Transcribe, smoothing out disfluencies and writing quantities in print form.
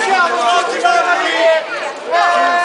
Siamo oggi bambini!